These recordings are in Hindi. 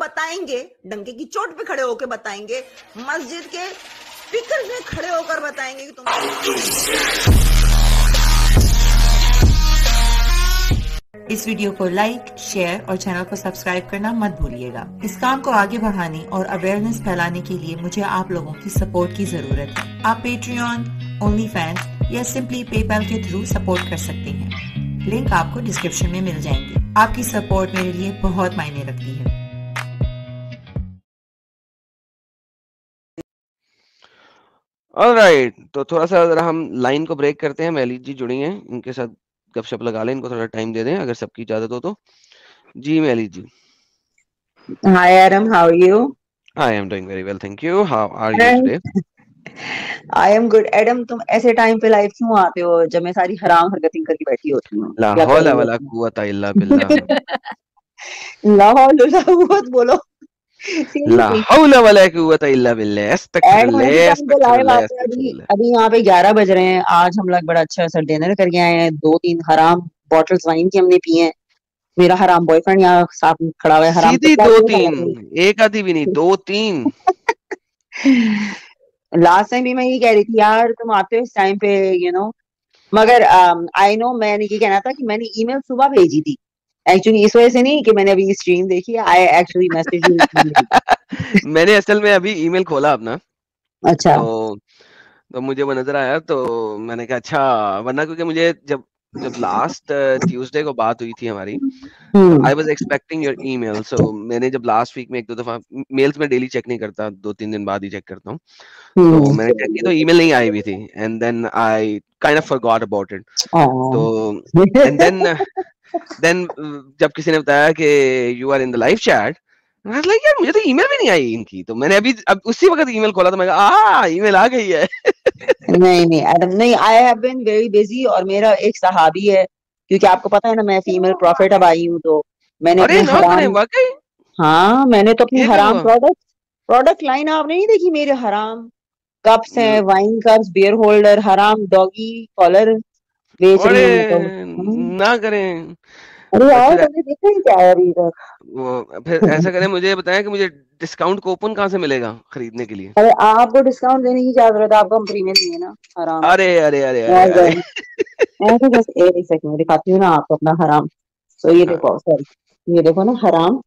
बताएंगे, डंके की चोट पे खड़े होकर बताएंगे, मस्जिद के स्पीकर में खड़े होकर बताएंगे कि तुम। इस वीडियो को लाइक, शेयर और चैनल को सब्सक्राइब करना मत भूलिएगा। इस काम को आगे बढ़ाने और अवेयरनेस फैलाने के लिए मुझे आप लोगों की सपोर्ट की जरूरत है। आप पेट्रियन, ओनली फैंस या सिंपली पेपैल के थ्रू सपोर्ट कर सकते हैं। लिंक आपको डिस्क्रिप्शन में मिल जाएंगे। आपकी सपोर्ट मेरे लिए बहुत मायने रखती है। ऑलराइट, तो थोड़ा सा जरा हम लाइन को ब्रेक करते हैं। महलीज जी जुड़ी हैं, इनके साथ गपशप लगा लें, इनको थोड़ा टाइम दे दें अगर सबकी इजाजत हो तो। जी महलीज जी, hi Adam, how are you? I am doing very well, thank you. How are you today? I am good. Adam, तुम ऐसे टाइम पे लाइव क्यों आते हो जब मैं सारी हराम हरकतें करके बैठी होती हूँ? ला हौला वला कुव्वता इल्ला बिल्लाह। ला हौला वला कुव्वत बोलो। ला हौला वला कुव्वता इल्ला बिल्लाह। अस्तगफिरुल्लाह। अभी यहाँ पे 11 बज रहे हैं। आज हम लोग बड़ा अच्छा सा डिनर करके आए हैं। 2-3 हराम बॉटल्स वाइन की हमने पी है। मेरा हराम बॉयफ्रेंड यहाँ साथ में खड़ा हुआ है। हराम 2-3, एक आधी भी नहीं, 2-3। लास्ट टाइम भी मैं ये कह रही थी, यार तुम आते हो इस टाइम पे, यू नो, मगर आई नो, मैंने ये कहना था कि मैंने ईमेल सुबह भेजी थी एक्चुअली, इस वजह से नहीं कि मैंने अभी स्ट्रीम देखी। आई एक्चुअली मैसेज मैंने असल में अभी ईमेल खोला अपना। अच्छा, तो मुझे वो नजर आया तो मैंने कहा अच्छा, वरना क्योंकि मुझे जब लास्ट ट्यूसडे को बात हुई थी हमारी, I was expecting your email. So मैंने जब लास्ट वीक में 1-2 दफा मेल्स में डेली चेक नहीं करता, 2-3 दिन बाद ही चेक करता हूँ, तो मैंने चेक की तो ईमेल नहीं आई हुई थी। And then I kind of forgot about it. तो एंड देन जब किसी ने बताया कि you are in the live chat, यार मुझे तो ईमेल भी नहीं आई इनकी। तो मैंने अभी उसी वक्त ईमेल खोला तो मैं कहा ईमेल आ गई है। नहीं एडम, नहीं, I have been very busy. और मेरा एक सहाबी है, क्योंकि आपको पता है ना मैं फीमेल प्रॉफिट अब आई हूँ, तो मैंने अपनी हराम प्रोडक्ट लाइन आपने नहीं देखी? मेरे हराम कप्स हैं, वाइन कप्स, बियर होल्डर, हराम डॉगी कॉलर बेच ना करें। अरे फिर, ऐसा करें, मुझे बताएं कि मुझे डिस्काउंट कूपन कहाँ से मिलेगा खरीदने के लिए? अरे आपको डिस्काउंट देने की क्या जरूरत है, आपको हम फ्री में देंगे ना हराम। अरे अरे अरे अरे, ऐसे बस एक सेकंड दिखाती हूँ ना आपको अपना हराम। तो ये देखो, सॉरी ये देखो ना हराम।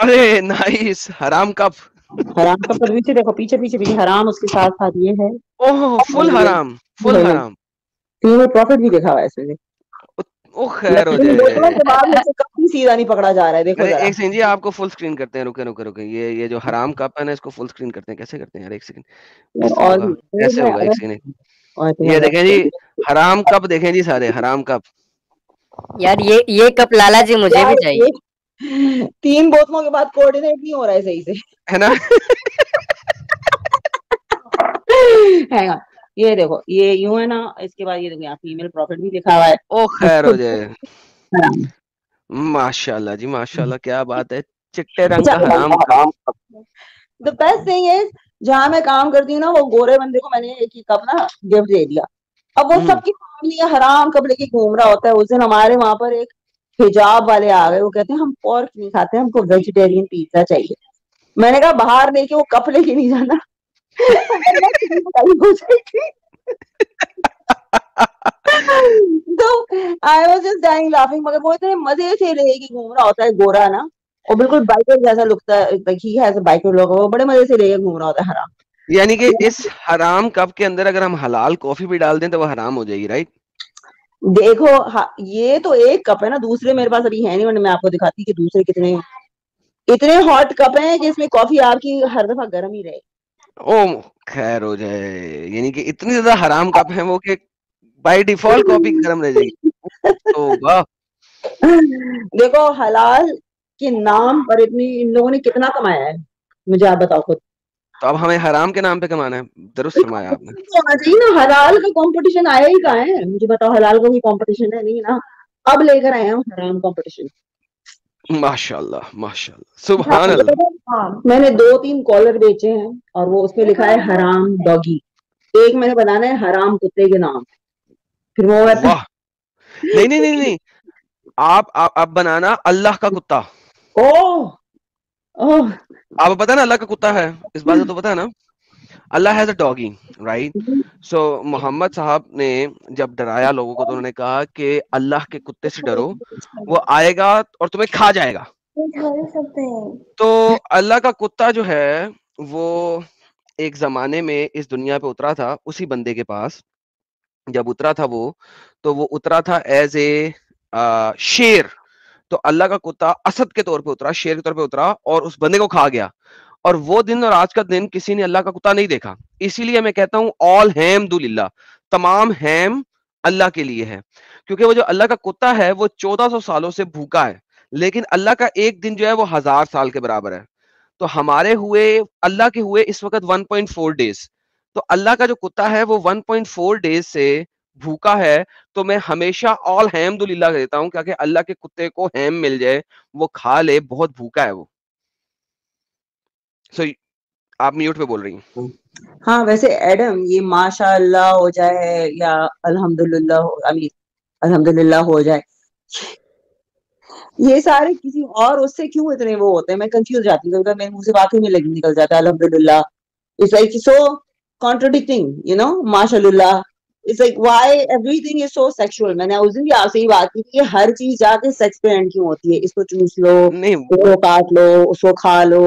अरे नाइस, हराम कप, हराम कप। पर पीछे देखो, पीछे पीछे पीछे हराम, उसके साथ साथ ये है। ओह, फुल हराम, फुल हराम, फुल प्रॉफिट भी दिखा हुआ है इसमें। ओ खैर हो जाए, सीधा नहीं पकड़ा जा रहा है। देखो एक सेकंड जी, आपको फुल स्क्रीन करते हैं। रुके रुके रुके, ये जो हराम कप है ना, इसको फुल स्क्रीन करते हैं। कैसे करते हैं? एक सेकंड, और कैसे होगा? एक सेकंड, ये देखें जी, हराम कप देखें जी, सारे हराम कप। यार ये कप लाला जी मुझे भी चाहिए। 3 बोतलों के बाद कोऑर्डिनेट नहीं हो रहा है सही से, है ना? है ना, ये देखो, ये यूं है ना, इसके बाद ये देखो यहाँ फीमेल प्रॉफिट भी लिखा हुआ है। ओ खैर हो जाए, माशाल्लाह जी, माशाल्लाह, क्या बात है। चिट्टे रंग का हराम। The best thing is, जहाँ मैं काम करती हूँ ना, वो गोरे बंदे को मैंने एक ही कप ना गिफ्ट दे दिया। अब वो सबकी फैमिली हराम कप लेके घूम रहा होता है। उस दिन हमारे वहां पर एक हिजाब वाले आ गए, वो कहते हैं हम पोर्क नहीं खाते, हमको वेजिटेरियन पिज्जा चाहिए। मैंने कहा बाहर लेके वो कप लेके नहीं जाना। तो I was just dying laughing, मगर वो इतने मजे से लेके घूम रहा होता है, गोरा ना, और बिल्कुल बाइकर जैसा लगता है, he has a biker look. वो बड़े मजे से लेके घूम रहा होता है हराम। यानी कि इस हराम कप के अंदर अगर हम हलाल कॉफी भी डाल दें तो वो हराम हो जाएगी, राइट? देखो, ये तो एक कप है ना, दूसरे मेरे पास अभी है नहीं, वरना मैं आपको दिखाती कि दूसरे कितने इतने हॉट कप हैं कि इसमें कॉफी आपकी हर दफा गर्म ही रहेगी। ओ खैर हो जाए, यानी कि इतनी ज्यादा हराम कप है वो कि बाय डिफॉल्ट कॉफी गर्म रह जाएगी। तो वाह, देखो हलाल के नाम पर इतनी इन लोगों ने कितना कमाया है, मुझे आप बताओ खुद। तो अब हमें हराम के नाम पे कमाना है, दुरुस्त कमाया आपने। होना चाहिए ना, हलाल का कंपटीशन आया ही कहाँ है? मुझे बताओ, हलाल का कोई कंपटीशन है नहीं ना, अब लेकर आए हम हराम कंपटीशन। माशाल्लाह माशाल्लाह, सुभान अल्लाह। मैंने 2-3 कॉलर बेचे हैं और वो उसमें लिखा है हराम डॉगी। एक मैंने बनाना है हराम कुत्ते के नाम, फिर वो वाह। नहीं नहीं नहीं नहीं, आप बनाना अल्लाह का कुत्ता। ओह आपको पता है ना अल्लाह का कुत्ता है, इस बात तो पता है ना, अल्लाह has a doggy right. So Mohammad साहब ने जब डराया लोगों को तो उन्होंने कहा कि अल्लाह के कुत्ते से डरो, वो आएगा और तुम्हें खा जाएगा। तो अल्लाह का कुत्ता जो है वो एक जमाने में इस दुनिया पे उतरा था, उसी बंदे के पास जब उतरा था वो, तो वो उतरा था एज ए शेर। तो अल्लाह का कुत्ता असद के तौर पे उतरा, शेर के तौर पे उतरा और उस बंदे को खा गया। और वो दिन और आज का दिन किसी ने अल्लाह का कुत्ता नहीं देखा। इसीलिए मैं कहता हूँ ऑल हैमदुलिल्लाह, तमाम हैम अल्लाह के लिए है, क्योंकि वो जो अल्लाह का कुत्ता है वो 1400 सालों से भूखा है, लेकिन अल्लाह का एक दिन जो है वो 1000 साल के बराबर है। तो हमारे हुए अल्लाह के हुए इस वक्त 1.4 डेज। तो अल्लाह का जो कुत्ता है वो 1.4 डेज से भूखा है। तो मैं हमेशा ऑल हैमदुलिल्लाह देता हूँ, क्योंकि अल्लाह के कुत्ते को हैम मिल जाए, वो खा ले, बहुत भूखा है वो। सो आप म्यूट पे बोल रही हैं। हाँ वैसे एडम ये माशाल्लाह हो जाए या अल्हम्दुलिल्लाह, अमीन अल्हम्दुलिल्लाह हो जाए, ये सारे किसी और उससे क्यों इतने वो होते हैं, मैं कंफ्यूज जाती हूँ। मेरे मुंह से वाकई में निकल जाता है अल्हम्दुलिल्लाह। It's like so contradicting, you know, माशाल्लाह। It's like why everything is so sexual? मैंने उस दिन भी आपसे ही बात की कि हर चीज जाके सेक्स पे एंड क्यों होती है। इसको चूस लो, इसको काट लो, उसको खा लो।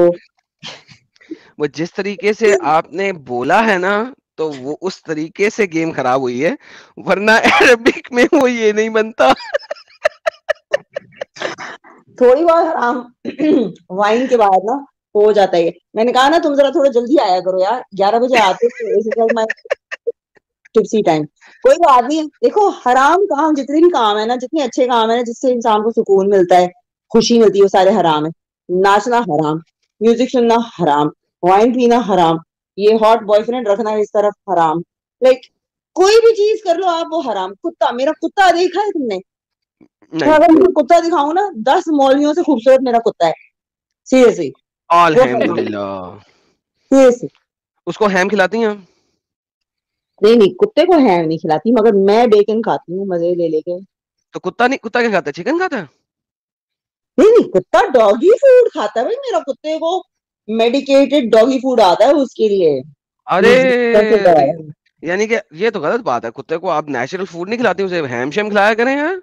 वो जिस तरीके से आपने बोला है ना, तो वो उस तरीके से गेम खराब हुई है, वरना अरबिक में वो ये नहीं बनता। थोड़ी बहुत हराम वाइन के बाद ना हो जाता है। मैंने कहा ना तुम जरा थोड़ा जल्दी आया करो यार, 11 बजे आते टिप्सी टाइम। कोई बात नहीं, देखो हराम काम जितने भी काम है ना, जितने अच्छे काम है ना जिससे इंसान को सुकून मिलता है, खुशी मिलती है, वो सारे हराम है। नाचना हराम, म्यूजिक सुनना हराम, वाइन पीना हराम, ये हॉट बॉयफ्रेंड रखना इस तरफ हराम, लाइक कोई भी चीज कर लो आप वो हराम। कुत्ता, मेरा कुत्ता देखा है तुमने? अगर मैं कुत्ता दिखाऊं ना 10 मौलवियों से खूबसूरत मेरा कुत्ता है, सीरियसली। सीरियसली उसको हैम खिलाती हैं? नहीं कुत्ते को हैम नहीं खिलाती, मगर मैं बेकन खाती हूँ मजे ले लेके। तो कुत्ता नहीं, कुत्ता क्या खाता है? चिकन खाता है? नहीं कुत्ता डॉगी फूड खाता है भाई। मेरा कुत्ते को मेडिकेटेड डॉगी फूड आता है उसके लिए। अरे यानी कि ये तो गलत बात है, कुत्ते को आप नेचुरल फूड नहीं खिलाती, उसे हैम शैम खिलाया करें यार।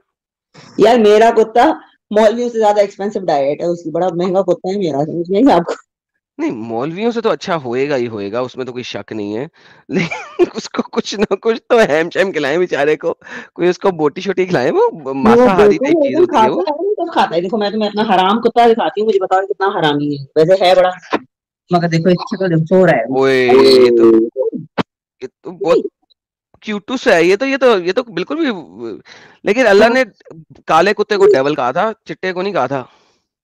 यार मेरा कुत्ता मौलवियों से ज्यादा एक्सपेंसिव डाइट है उसकी, बड़ा महंगा कुत्ता है मेरा, समझ नहीं आपको। नहीं मौलवियों से तो अच्छा होएगा ही होएगा, उसमें तो कोई शक नहीं है, लेकिन उसको कुछ ना कुछ तो हैम शैम खिलाएं बेचारे को, कोई उसको बोटी शोटी खिलाएं। वो मांसाहारी टाइप चीज होती है वो सब खाता है। देखो मैं तुम्हें अपना हराम कुत्ता दिखाती हूँ, मुझे बताओ कितना हरामी है। वैसे है बड़ा, मगर देखो इससे तो सो रहा है। ओए ये तो बहुत क्यूटू सा है ये तो बिल्कुल भी। लेकिन अल्लाह ने काले कुत्ते को डेविल कहा था, चिट्टे को नहीं कहा था।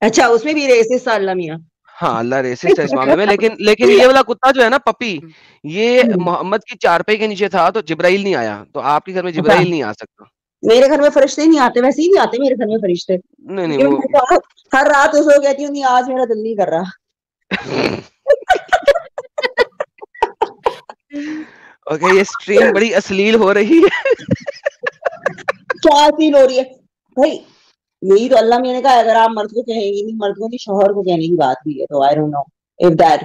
अच्छा उसमें भी रेसिस्ट था अल्लाह मियां। हाँ अल्लाह रेसिस्ट है इस मामले में। लेकिन ये वाला कुत्ता जो है ना पपी, ये मोहम्मद की चारपाई के नीचे था तो जिब्राइल नहीं आया। तो आपके घर में जिब्राइल नहीं आ सकता। मेरे घर में फरिश्ते नहीं आते, वैसे ही नहीं आते मेरे घर में फरिश्ते। नहीं वो हर रात उसको कहती हूँ नहीं आज मेरा दिल नहीं कर रहा। ओके ये स्ट्रीम बड़ी अश्लील हो रही है। क्या अश्लील हो रही है भाई? यही तो अल्लाह मैंने कहा अगर आप मर्द को कहेंगे नहीं, मर्द को नहीं शोहर को कहने की बात भी है, तो I don't know if that.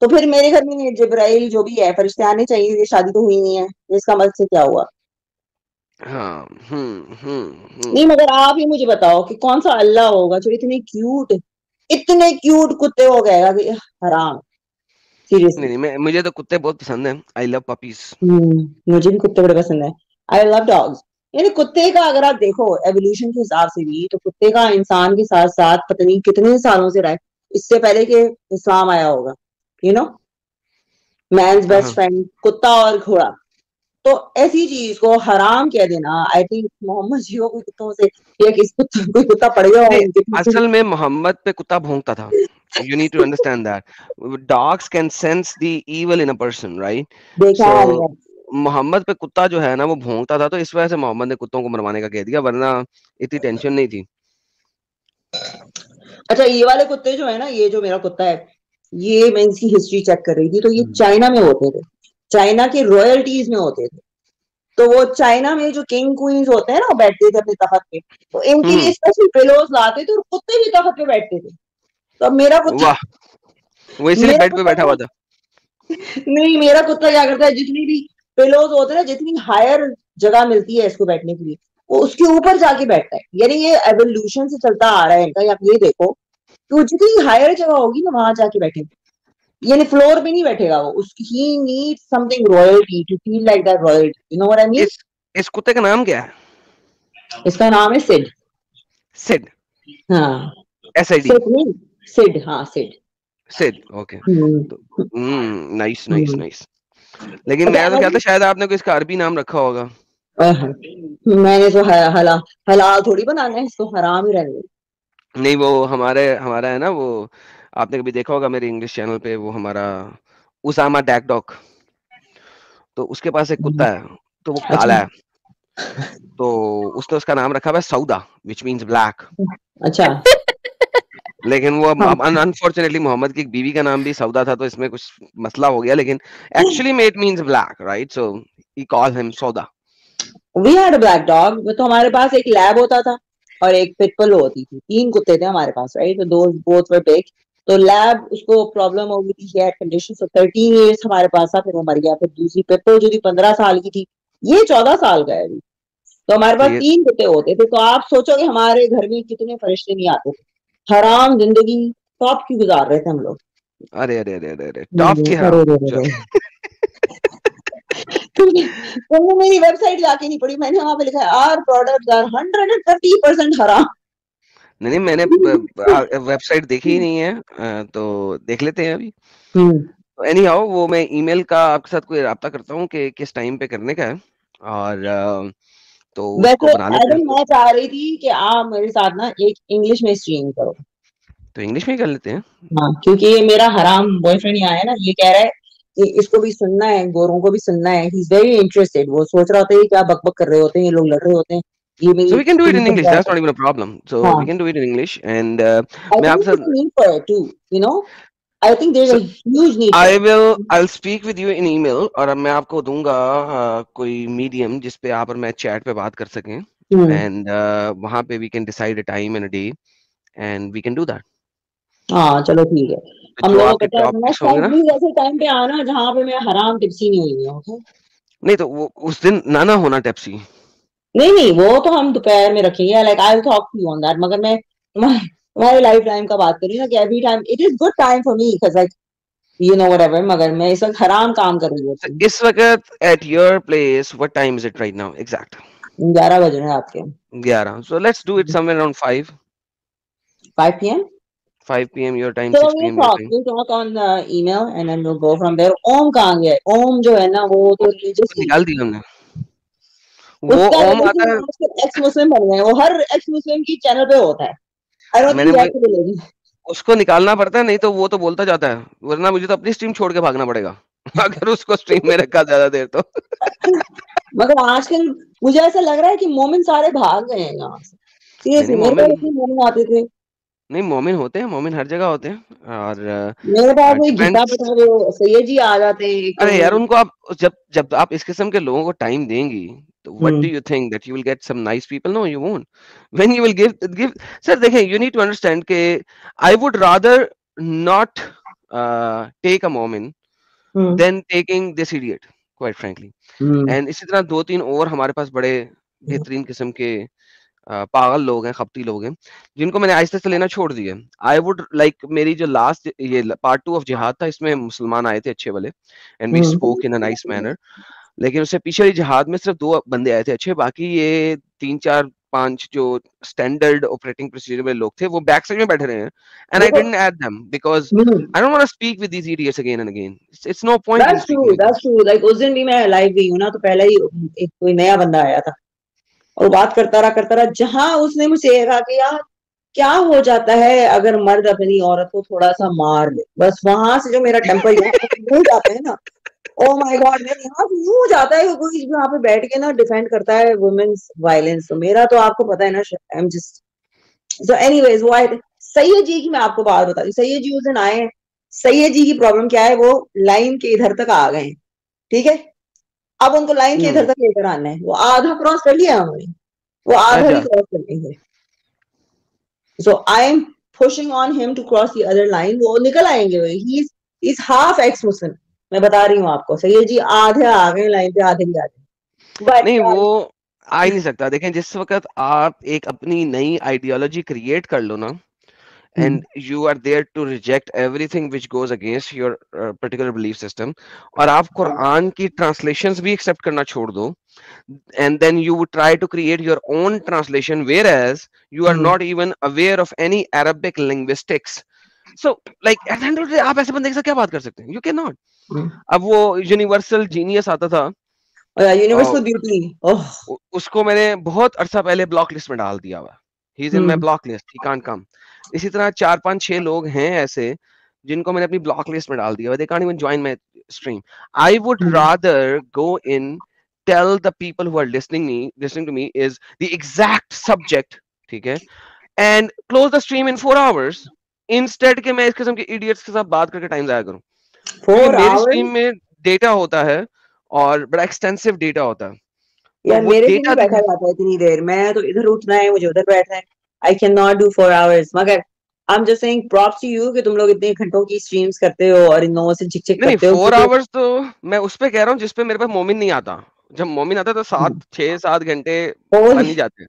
तो फिर मेरे घर में जिब्राइल जो भी है फरिश्ते आने चाहिए, ये शादी तो हुई नहीं है, इसका मर्द से क्या हुआ? हाँ, नहीं मगर आप ही मुझे बताओ कि कौन सा अल्लाह होगा जो इतने क्यूट कुत्ते हो गएगा कि हराम। सीरियसली नहीं, मुझे तो कुत्ते बहुत पसंद है। I love puppies. मुझे भी कुत्ते बड़े पसंद है। I love dogs. यानी कुत्ते का अगर आप देखो एवोल्यूशन के हिसाब से भी, तो कुत्ते का इंसान के साथ साथ पता नहीं कितने सालों से रहा है, इससे पहले कि इस्लाम आया होगा, you know, man's best friend कुत्ता और घोड़ा। तो ऐसी चीज को हराम कह देना, आई थिंक मोहम्मद जी को कुत्तों से या कोई कुत्ता पड़ गया होगा। असल में मोहम्मद पे कुत्ता भौंकता था। You need to understand that dogs can sense the evil in a person, right? देखा मोहम्मद पे कुत्ता जो है ना वो भौंकता था, तो इस वजह से मोहम्मद ने कुत्तों को मरवाने का कह दिया, वरना इतनी टेंशन नहीं थी। अच्छा ये वाले कुत्ते जो है ना, ये जो मेरा कुत्ता है, ये मैं इसकी हिस्ट्री चेक कर रही थी, तो ये चाइना में होते थे, चाइना के रॉयल्टीज में होते थे। तो वो चाइना में जो किंग क्वींस होते हैं ना, वो बैठते थे अपने तख्त पे, तो इनके लिए स्पेशल पिलोज लाते थे और कुत्ते भी तख्त पे बैठते थे। तो मेरा कुत्ता वो इसलिए बेड पे बैठा हुआ था। नहीं, मेरा कुत्ता क्या करता है, जितनी भी पिलोज होते हैं, जितनी हायर जगह मिलती है इसको बैठने के लिए, वो उसके ऊपर जाके बैठता है। यानी ये एवोल्यूशन से चलता आ रहा है इनका। आप ये देखो कि जितनी हायर जगह होगी ना वहां जाके बैठेगा, यानी फ्लोर पे नहीं बैठेगा वो। उसकी ही need something royalty to feel like that royalty, you know what I mean. इस कुत्ते का नाम क्या है? इसका नाम है सिड। सिड, हाँ, सिड, हाँ, sit, okay, nice nice nice. लेकिन मैं तो कहता शायद आपने कोई इसका अरबी नाम रखा होगा। मैंने तो हलाल थोड़ी बनाना है इसको, हराम ही रहने। नहीं, वो हमारा है ना, वो आपने कभी देखा होगा मेरे इंग्लिश चैनल पे, वो हमारा उसामा डैग डॉग, तो उसके पास एक कुत्ता है, तो वो काला है, तो उसने उसका नाम रखा हुआ है सऊदा, which means black। अच्छा। लेकिन वो अनफॉर्चुनेटली मोहम्मद की एक बीवी का नाम भी सऊदा था, तो इसमें कुछ मसला हो गया। लेकिन एक्चुअली में it means black, right, so he call him सऊदा। We had a black dog. तो हमारे पास एक लैब होता था और एक पिटबुल होती थी, तीन कुत्ते थे हमारे पास, राइट। तो दोस बोथ वर बिग। तो लैब उसको प्रॉब्लम हो गई थी, हेयर कंडीशन, सो 13 इयर्स हमारे पास था, फिर वो मर गया। फिर दूसरी पिटबुल जो थी 15 साल की थी, ये 14 साल का है अभी। तो हमारे पास तीन कुत्ते होते थे। तो आप सोचोगे हमारे घर में कितने फरिश्ते नहीं आते थे। हराम जिंदगी टॉप की गुजार रहे थे हम लोग। अरे अरे अरे अरे अरे, टॉप की तुमने मेरी वेबसाइट जाके नहीं पढ़ी? मैंने वहां पे लिखा है आवर प्रोडक्ट्स आर 130% हराम। नहीं, मैंने वेबसाइट देखी ही नहीं है, तो देख लेते हैं अभी। एनी हाउ, वो मैं ईमेल का आपके साथ कोई राब्ता करता हूँ कि किस टाइम पे करने का है। और तो वैसे मैं चाह रही थी कि आप मेरे साथ ना एक इंग्लिश में स्ट्रीम करो, तो इंग्लिश में कर लेते हैं। हाँ, क्योंकि ये मेरा हराम बॉयफ्रेंड यहाँ है ना, ये कह रहा है कि इसको भी सुनना है, गोरों को भी सुनना है। He is very interested. वो सोच रहा होता है क्या बकबक कर रहे होते हैं ये लोग, लड़ रहे होते हैं। So we can do it in English. That's not even a problem. So we can do it in English. And मैं आपसे need for it too, you know. I think there's a huge need. I'll speak with you in email, और मैं आपको दूंगा कोई मीडियम जिसपे आप और मैं चैट पे बात कर सकें, and वहाँ पे we can decide a time and a day, and we can do that. हाँ, चलो ठीक है। हम लोग ऐसे टाइम पे आना जहाँ पे मैं हराम टिप्सी नहीं हुई हूँ, okay? नहीं तो वो उस दिन नाना होना टिप्सी। नहीं, वो तो हम दोपहर में रखेंगे। Like I'll talk to you on that. मगर मैं हमारे लाइफ टाइम का बात करी ना कि every time it is good time for me because like you know whatever. मगर मैं इस वक्त हराम काम कर रही हूं। इस वक्त at your place what time is it right now? Exact 11 बज रहे हैं आपके। 11। So let's do it somewhere around 5 PM 5 PM your time, 6 PM your time. We'll talk on the email and then we'll go from there. Om कहां गया? ओम जो है ना, वो तो निकाल दिया हमने। वो ओम आता है, एक्स मुस्लिम बन गए। वो हर एक्स मुस्लिम की चैनल पे होता है। मैंने उसको निकालना पड़ता है, नहीं तो वो तो बोलता जाता है, वरना मुझे तो अपनी स्ट्रीम छोड़ के भागना पड़ेगा अगर उसको स्ट्रीम में रखा ज्यादा देर तो। मगर आजकल मुझे ऐसा लग रहा है कि मोमिन सारे भाग गए हैं यहाँ से। मोमिन आते थे नहीं, मोमिन होते हैं, मोमिन हर जगह होते हैं। और मेरे पास गीता सैयद जी आ जाते हैं। अरे यार, उनको आप जब आप इस किस्म के लोगों को टाइम देंगी तो what do you think that you will get some nice people? No, you won't. When you will give, sir, देखें, you need to understand के I would rather not take a moment than taking this idiot, quite frankly. And इसी तरह 2-3 और हमारे पास बड़े बेहतरीन किस्म के पागल लोग हैं, खपती लोग हैं, जिनको मैंने आहिस्ते से लेना छोड़ दिया। आई वुड लाइक, मेरी जो लास्ट ये पार्ट 2 ऑफ जिहाद था, इसमें मुसलमान आए थे अच्छे वाले and we spoke in a nice manner. लेकिन उससे पीछे जिहाद में सिर्फ 2 बंदे आए थे अच्छे, बाकी ये 3-4-5 जो स्टैंडर्ड ऑपरेटिंग प्रोसीजर में लोग थे वो बैक साइड में बैठे रहे हैं। And I didn't add them because I don't want to speak with these idiots again and again. It's no point. That's true. Like उस दिन भी मैं लाइव गई हूं ना, तो पहले ही एक कोई नया बंदा आया था और बात करता रहा। जहां उसने मुझसे ये कहा कि यार क्या हो जाता है अगर मर्द अपनी औरत को थोड़ा सा मार ले, बस वहां से जो मेरा टेंपर हो जाता है ना, Oh my God, यूं जाता है कोई यहाँ पे बैठ के ना डिफेंड करता है वुमेन्स वायलेंस। तो मेरा तो आपको पता है ना, I am just so anyways. वो सैयद जी की मैं आपको बात बता दूं, सैयद जी उस दिन आए हैं। सैयद जी की प्रॉब्लम क्या है, वो लाइन के इधर तक आ गए, ठीक है? अब उनको लाइन के इधर तक लेकर आना है। वो आधा क्रॉस कर लिया उन्होंने, वो आधा ही क्रॉस कर लेंगे। So I am pushing on him to cross the other line, वो निकल आएंगे वही। He is half ex-Muslim, मैं बता रही हूँ आपको। सही जी, आधे आ गए लाइन पे, आधे भी आ गए। But नहीं, वो आ ही नहीं सकता। देखें, जिस वक्त आप एक अपनी नई आइडियोलॉजी क्रिएट कर लो ना, and you are there to reject everything which goes against your particular belief system, और आप कुरान की translations भी accept करना छोड़ दो, and then you would try to create your own translation, whereas you are not even aware of any Arabic linguistics. So, like, at the end of the day, आप ऐसे बंदे के साथ क्या बात कर सकते हैं? You cannot. अब वो universal genius आता था, universal beauty. उसको मैंने बहुत अरसा पहले ब्लॉक लिस्ट में डाल दिया हुआ। He is in my block list. He can't come. इसी तरह 4-5-6 लोग हैं ऐसे जिनको मैंने अपनी ब्लॉक लिस्ट में डाल दिया। They can't even join my stream. I would rather go in, tell the people who are listening to me is the exact subject, ठीक है, and close the stream in 4 hours instead के मैं इस किस्म के idiots के साथ बात करके time जाया करूं। मेरी stream में data होता है और बड़ा extensive data होता है। यार मेरे से नहीं बैठा जाता इतनी देर, मैं तो इधर उठना है, मुझे उधर बैठना है। I cannot do 4 hours, मगर I'm just saying props to you कि तुम लोग इतने घंटों की streams करते हो और इन लोगों से चिक-चिक करते हो। 4 hours तो मैं उस पे कह रहा हूँ जिसपे मेरे पास मोमिन नहीं आता। जब मोमिन आता तो 7-6-7 घंटे नहीं जाते।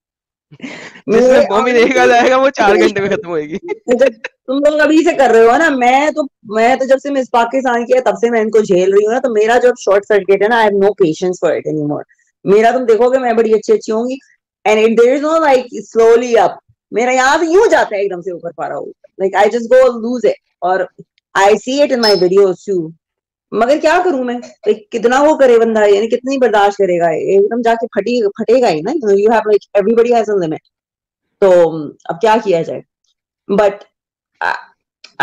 जिसमें मोमिन एक आ जाएगा वो 4 घंटे में खत्म होएगी। तुम लोग अभी से कर रहे हो ना, मैं तो जब से मिस पाकिस्तान किया तब से मैं इनको झेल रही हूँ ना, तो मेरा जो शॉर्ट सर्किट है ना, I have no patience for it anymore. मेरा तुम देखोगे मैं बड़ी अच्छी अच्छी होंगी, and it there is no like slowly up. मेरा यहाँ से यूं जाता है एकदम से ऊपर पारा हो, like I just go lose it, और I see it in my videos too. मगर क्या करूं मैं, like कितना वो करे बंदा, यानी कितनी बर्दाश्त करेगा, एकदम जाके फटेगा ही ना। You have like everybody has a limit. तो अब क्या किया जाए? But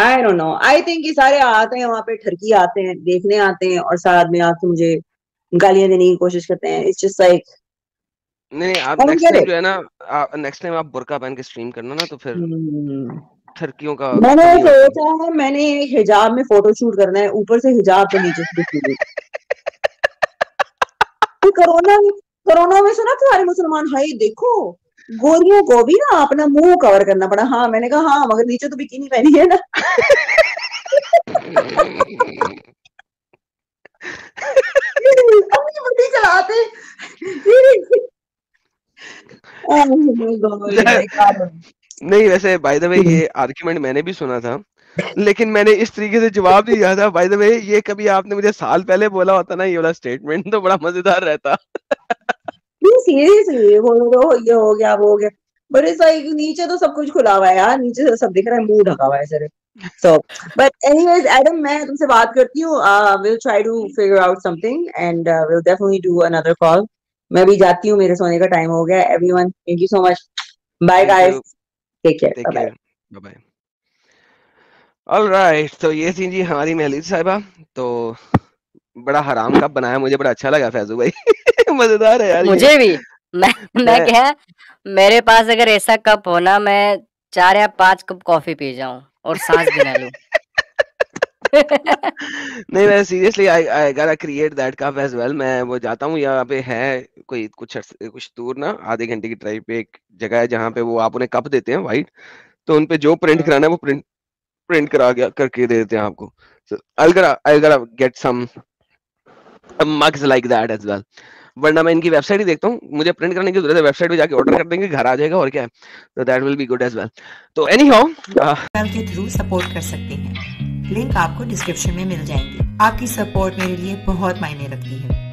I don't know. I think ये सारे आते हैं वहाँ पे, ठरकी आते हैं, देखने आते हैं और साथ में आके मुझे गालियां देने की कोशिश करते हैं। It's just like, नहीं आप नेक्स्ट टाइम जो है ना, आप नेक्स्ट टाइम आप बुर्का पहन के स्ट्रीम करना ना, तो फिर ठरकियों का। मैंने सोचा है, मैंने हिजाब में फोटो शूट करना है, ऊपर से हिजाब पे नीचे से दिखेगी। कोरोना में सुना तुम्हारे मुसलमान भाई, देखो गोरियों को भी ना अपना मुंह कवर करना पड़ा। हाँ, मैंने कहा हाँ, मगर नीचे तो बिकिनी पहनी है ना। चलाते नहीं। वैसे बाय द वे ये आर्ग्यूमेंट मैंने भी सुना था, लेकिन मैंने इस तरीके से जवाब नहीं दिया था। बाय द वे ये कभी आपने मुझे साल पहले बोला होता ना ये वाला स्टेटमेंट, तो बड़ा मजेदार रहता। सीरियसली ये हो गया। बट इट्स लाइक नीचे तो सब कुछ खुला हुआ है यार, नीचे तो सब दिख रहा है, मुंह ढका हुआ है sir. So, but anyways, Adam, मैं तुमसे बात करती हूँ। We'll try to figure out something and we'll definitely do another call. मैं भी जाती हूँ, मेरे सोने का टाइम हो गया। Everyone, thank you so much. Bye guys. Take care. Bye bye. All right. तो ये थी जी हमारी महलीज साहिबा। तो बड़ा हराम का बनाया, मुझे बड़ा अच्छा लगा फैजू भाई। मजेदार है यार। मुझे भी। मैं क्या, मेरे पास अगर ऐसा कप हो ना, मैं 4 या 5 कप कॉफी पी जाऊँ और सांस गिना लूं। नहीं, मैं seriously I got create that cup as well. मैं वो जाता हूँ, यहाँ पे है कोई कुछ दूर ना, आधे घंटे की ड्राइव पे एक जगह है जहाँ पे वो आप उन्हें कप देते हैं वाइट, तो उनपे जो प्रिंट कराना है वो प्रिंट करा करके दे देते हैं आपको। I got get some mugs like that as well, वरना मैं इनकी वेबसाइट ही देखता हूँ, मुझे प्रिंट करने की जरूरत है, वेबसाइट पे जाके ऑर्डर कर देंगे, घर आ जाएगा और क्या है। तो that will be good as well. तो एनीहाउ के थ्रू सपोर्ट कर सकते हैं, लिंक आपको डिस्क्रिप्शन में मिल जाएंगे। आपकी सपोर्ट मेरे लिए बहुत मायने रखती है।